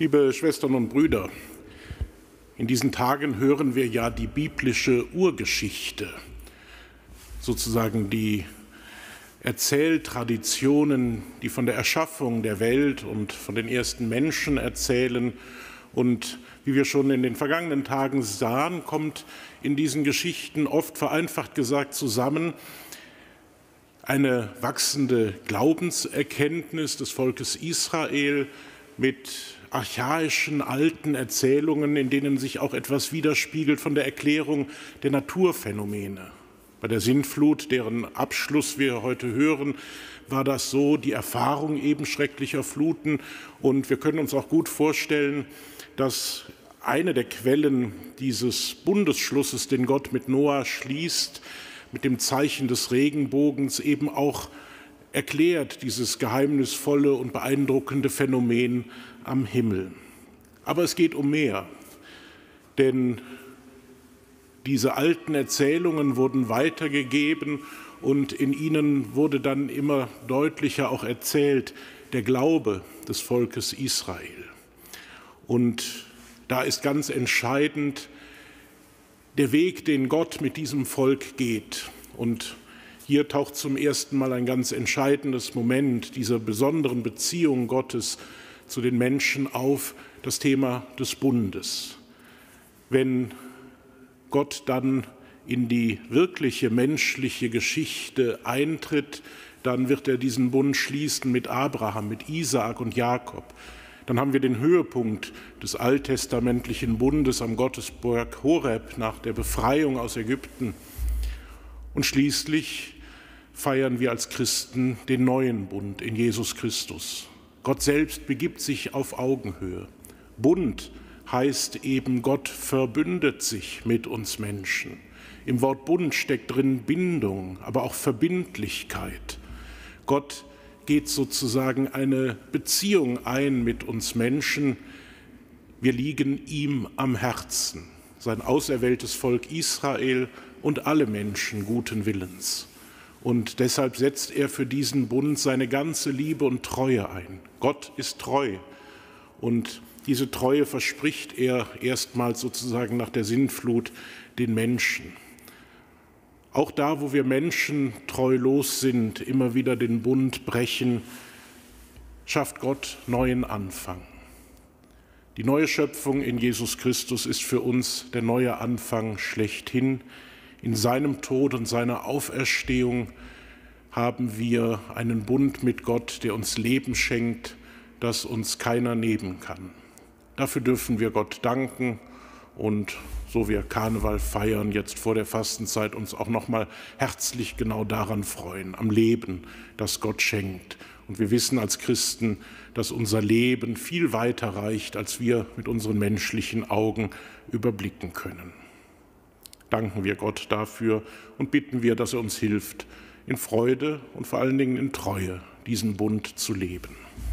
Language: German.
Liebe Schwestern und Brüder, in diesen Tagen hören wir ja die biblische Urgeschichte, sozusagen die Erzähltraditionen, die von der Erschaffung der Welt und von den ersten Menschen erzählen. Und wie wir schon in den vergangenen Tagen sahen, kommt in diesen Geschichten oft vereinfacht gesagt zusammen eine wachsende Glaubenserkenntnis des Volkes Israel mit archaischen, alten Erzählungen, in denen sich auch etwas widerspiegelt von der Erklärung der Naturphänomene. Bei der Sintflut, deren Abschluss wir heute hören, war das so, die Erfahrung eben schrecklicher Fluten. Und wir können uns auch gut vorstellen, dass eine der Quellen dieses Bundesschlusses, den Gott mit Noah schließt, mit dem Zeichen des Regenbogens eben auch erklärt, dieses geheimnisvolle und beeindruckende Phänomen am Himmel. Aber es geht um mehr, denn diese alten Erzählungen wurden weitergegeben und in ihnen wurde dann immer deutlicher auch erzählt, der Glaube des Volkes Israel. Und da ist ganz entscheidend der Weg, den Gott mit diesem Volk geht. Und hier taucht zum ersten Mal ein ganz entscheidendes Moment dieser besonderen Beziehung Gottes zu den Menschen auf, das Thema des Bundes. Wenn Gott dann in die wirkliche menschliche Geschichte eintritt, dann wird er diesen Bund schließen mit Abraham, mit Isaak und Jakob. Dann haben wir den Höhepunkt des alttestamentlichen Bundes am Gottesberg Horeb nach der Befreiung aus Ägypten. Und schließlich feiern wir als Christen den neuen Bund in Jesus Christus. Gott selbst begibt sich auf Augenhöhe. Bund heißt eben, Gott verbündet sich mit uns Menschen. Im Wort Bund steckt drin Bindung, aber auch Verbindlichkeit. Gott geht sozusagen eine Beziehung ein mit uns Menschen. Wir liegen ihm am Herzen, sein auserwähltes Volk Israel und alle Menschen guten Willens. Und deshalb setzt er für diesen Bund seine ganze Liebe und Treue ein. Gott ist treu und diese Treue verspricht er erstmals sozusagen nach der Sintflut den Menschen. Auch da, wo wir Menschen treulos sind, immer wieder den Bund brechen, schafft Gott neuen Anfang. Die neue Schöpfung in Jesus Christus ist für uns der neue Anfang schlechthin. In seinem Tod und seiner Auferstehung haben wir einen Bund mit Gott, der uns Leben schenkt, das uns keiner nehmen kann. Dafür dürfen wir Gott danken und so wir Karneval feiern, jetzt vor der Fastenzeit uns auch nochmal herzlich genau daran freuen, am Leben, das Gott schenkt. Und wir wissen als Christen, dass unser Leben viel weiter reicht, als wir mit unseren menschlichen Augen überblicken können. Danken wir Gott dafür und bitten wir, dass er uns hilft, in Freude und vor allen Dingen in Treue diesen Bund zu leben.